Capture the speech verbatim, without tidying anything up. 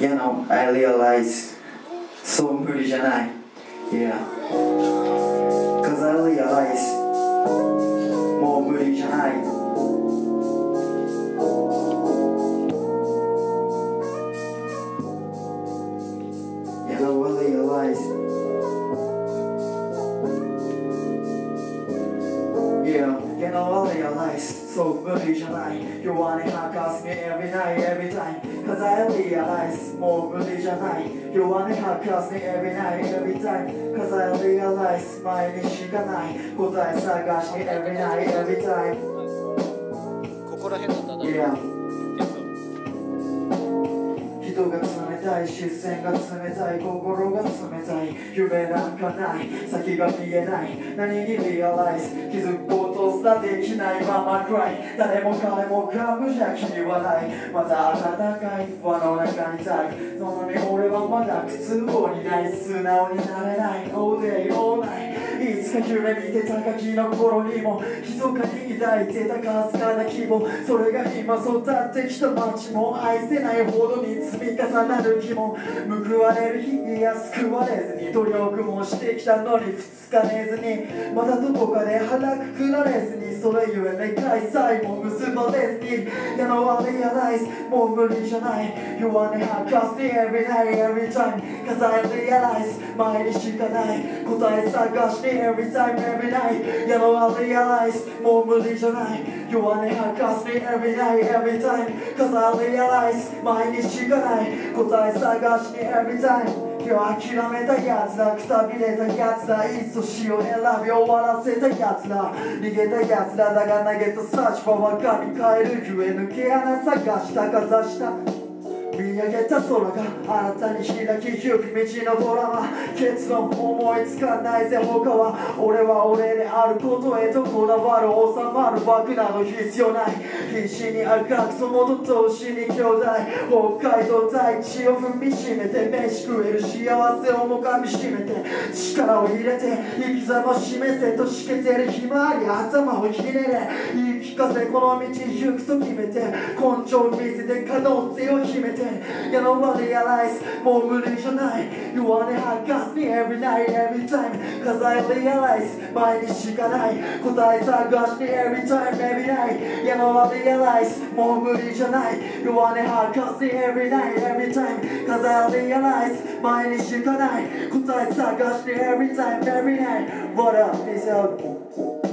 you know, I realize so much, yeah, because I realize more much. So religion, you wanna hang out me every night, every time. Cause I realize more religion, you wanna hang out me every night, every time. Cause I realize my mission can't. Kota is sagash me every night, every time. Yeah. 人が冷たい、視線が冷たい、心が冷たい、夢なんかない、先が見えない、何にリアライズ、気づくことすらできないままくらい、誰も彼もが無邪気に笑い、また温かい輪の中にいたい、そんなに俺はまだ苦痛を担い、素直になれない、all day all night。いつか夢見てたガキの頃にも密かに抱いてたかすかな希望、それが今育ってきた街も愛せないほどに積み重なる疑問、報われる日には救われずに努力もしてきたのにふつかれずに、またどこかで腹くくられずに、それゆえ願いさえも結ばれずに、やのわれやないもう無理じゃない、弱音吐かせ every night every time。 Cause I realize 毎日しかない答え探してevery time, every night. You know I realize more religion I. You wanna harass me every night, every time. Cause I realize my niche can't. 答え探しに every time.今日諦めたやつだ、くたびれたやつだ、いっそ死を選び終わらせたやつだ、逃げたやつらだが投げたサーチは我が身変えるゆえ抜け穴探したかざした見上げた空が新たに開きゆく道のドラマ、結論思いつかないぜ他は、俺は俺であることへとこだわる、収まる枠など必要ない、必死に赤くともとと死に兄弟、北海道大地を踏みしめて飯食える幸せをもかみしめて、力を入れて生き様示せとしけてるひまわり頭をひねれ言い聞かせ、この道行くと決めて根性水で可能性を秘めて、You know I realize more religion I. You wanna harass me every night, every time. Cause I realize my niche can't. 答え探して every time, every night. You know I realize more religion I. You wanna harass me every night, every time. Cause I realize my niche can't. 答え探して every time, every night. What up? Peace out.